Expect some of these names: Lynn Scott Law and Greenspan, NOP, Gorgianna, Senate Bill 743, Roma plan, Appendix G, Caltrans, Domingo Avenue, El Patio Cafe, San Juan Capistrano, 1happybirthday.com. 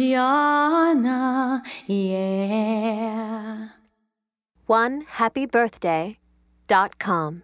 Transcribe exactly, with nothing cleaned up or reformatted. Gorgianna, yeah. one happy birthday dot com